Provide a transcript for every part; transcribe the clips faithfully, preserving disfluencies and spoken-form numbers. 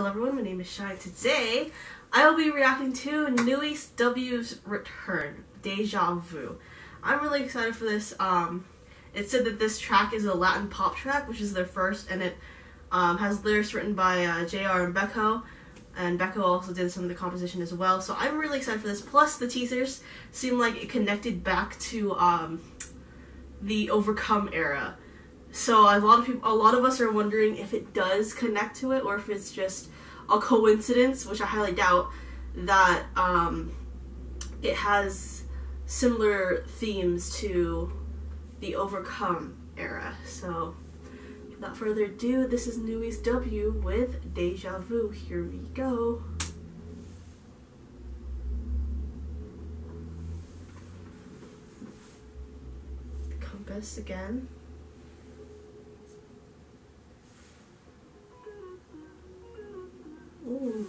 Hello everyone, my name is Shai. Today, I will be reacting to Nu'est W's return, Deja Vu. I'm really excited for this. Um, it said that this track is a Latin pop track, which is their first, and it um, has lyrics written by uh, J R and Baekho, and Baekho also did some of the composition as well. So I'm really excited for this. Plus, the teasers seem like it connected back to um, the Overcome era. So a lot of people, a lot of us are wondering if it does connect to it, or if it's just a coincidence, which I highly doubt, that um, it has similar themes to the Overcome era. So without further ado, this is Nu'est W with Deja Vu. Here we go. The compass again. Ooh.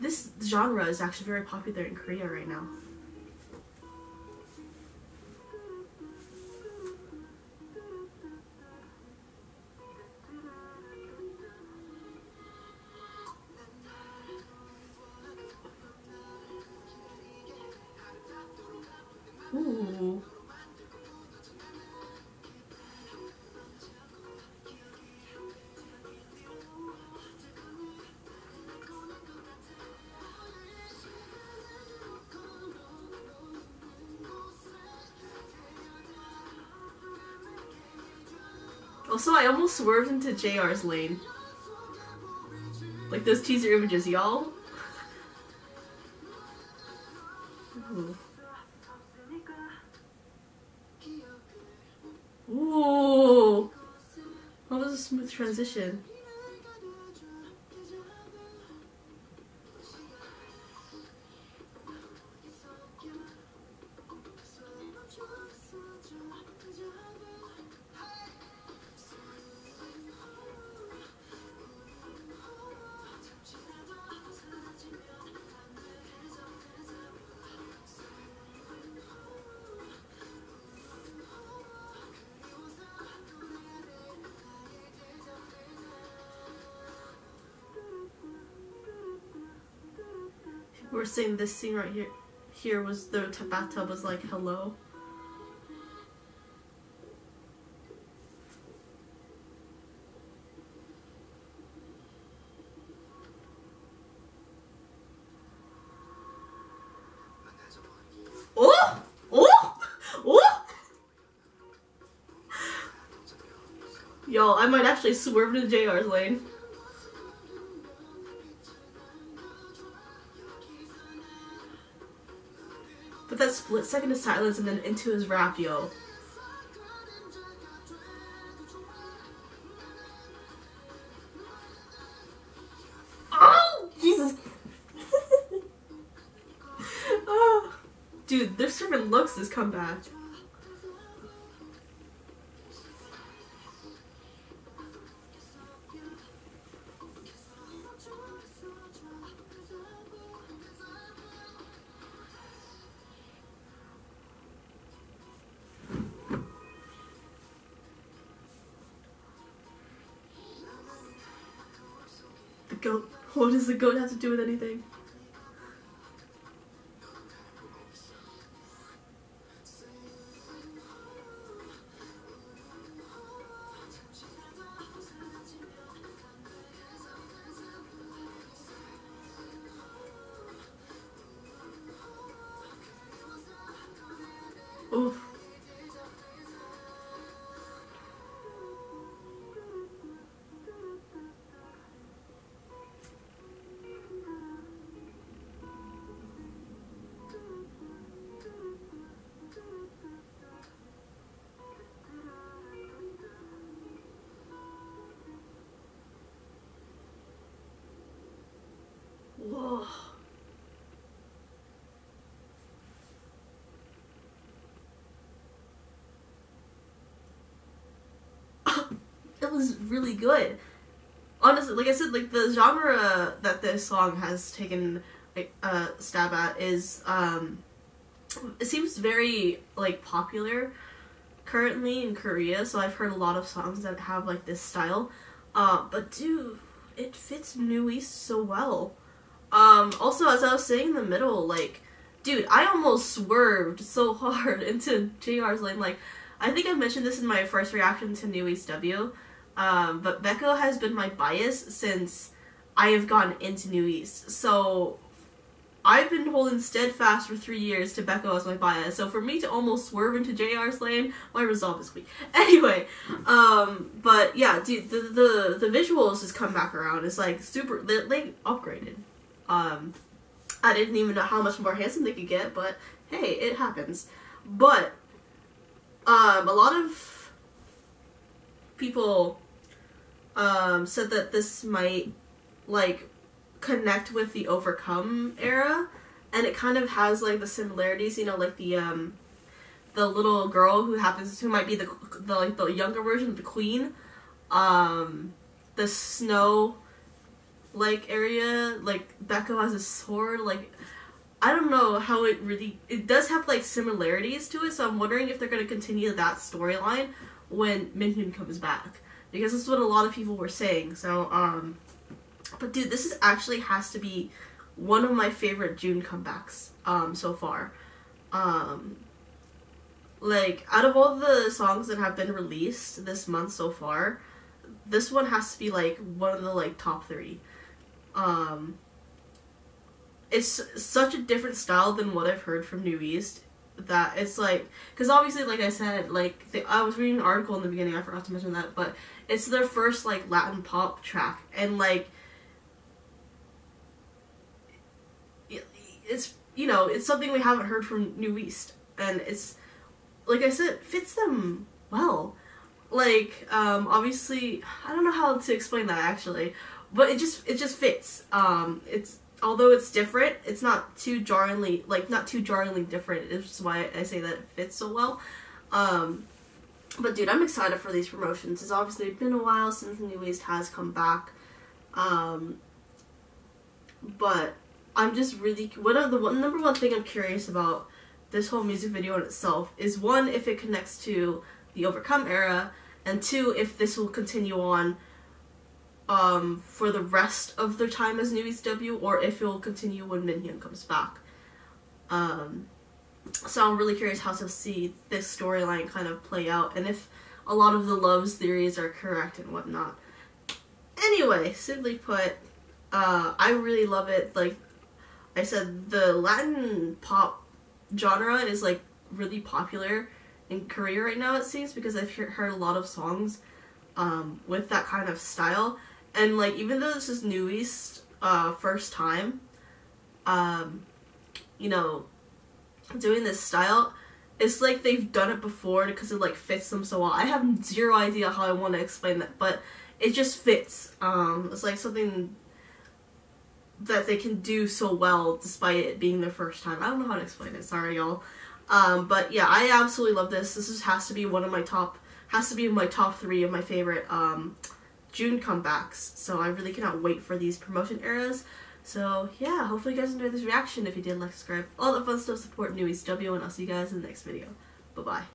This genre is actually very popular in Korea right now. Ooh. Also, I almost swerved into J R's lane. Like those teaser images, y'all. Ooh. Ooh! That was a smooth transition. We're seeing this scene right here. Here was the bathtub was like, hello. Oh! Oh! Oh! Y'all, I might actually swerve into J R's lane. But that split second of silence and then into his rap, yo. Oh! Jesus! Oh. Dude, they're serving looks this comeback. Goat. What does the goat have to do with anything? Oof. Whoa. It was really good. Honestly, like I said, like the genre that this song has taken like a uh, stab at is um it seems very like popular currently in Korea, so I've heard a lot of songs that have like this style. Uh but dude, it fits Nu'est so well. Um, also, as I was saying in the middle, like, dude, I almost swerved so hard into J R's lane. Like, I think I mentioned this in my first reaction to Nu'est W, um, but Baekho has been my bias since I have gotten into Nu'est. So I've been holding steadfast for three years to Baekho as my bias. So for me to almost swerve into J R's lane, my resolve is weak. Anyway, um, but yeah, dude, the, the, the visuals just come back around. It's like super, they, they upgraded. Um, I didn't even know how much more handsome they could get, but hey, it happens. But um, a lot of people um, said that this might, like, connect with the Overcome era, and it kind of has, like, the similarities, you know, like the um, the little girl who happens, who might be the, the like, the younger version of the queen, um, the snow, like, area, like, Baekho has a sword, like, I don't know how it really, it does have, like, similarities to it, so I'm wondering if they're going to continue that storyline when Minhyun comes back, because that's what a lot of people were saying, so, um, but dude, this is actually has to be one of my favorite June comebacks, um, so far, um, like, out of all the songs that have been released this month so far, this one has to be, like, one of the, like, top three. Um, it's such a different style than what I've heard from Nu'est that it's like, because obviously, like I said, like the, I was reading an article in the beginning, I forgot to mention that, but it's their first, like, Latin pop track, and, like, it's, you know, it's something we haven't heard from Nu'est, and it's, like I said, fits them well. Like, um, obviously, I don't know how to explain that, actually. But it just, it just fits. Um, it's, although it's different, it's not too jarringly, like, not too jarringly different, which is why I say that it fits so well. Um, but dude, I'm excited for these promotions. It's obviously been a while since Nu'est has come back. Um, but I'm just really, one of the one, number one thing I'm curious about this whole music video in itself is, one, if it connects to the Overcome era, and two, if this will continue on Um, for the rest of their time as Nu'est W, or if it will continue when Minhyun comes back. Um, so I'm really curious how to see this storyline kind of play out, and if a lot of the loves theories are correct and whatnot. Anyway, simply put, uh, I really love it. Like I said, the Latin pop genre is, like, really popular in Korea right now, it seems, because I've he heard a lot of songs um, with that kind of style. And, like, even though this is Nu'est uh, first time, um, you know, doing this style, it's like they've done it before because it, like, fits them so well. I have zero idea how I want to explain that, but it just fits. Um, it's, like, something that they can do so well despite it being their first time. I don't know how to explain it. Sorry, y'all. Um, but, yeah, I absolutely love this. This just has to be one of my top, has to be my top three of my favorite, um... June comebacks, so I really cannot wait for these promotion eras. So yeah, hopefully you guys enjoyed this reaction. If you did, like, subscribe, all that fun stuff, support Nu'est W, and I'll see you guys in the next video. Bye bye.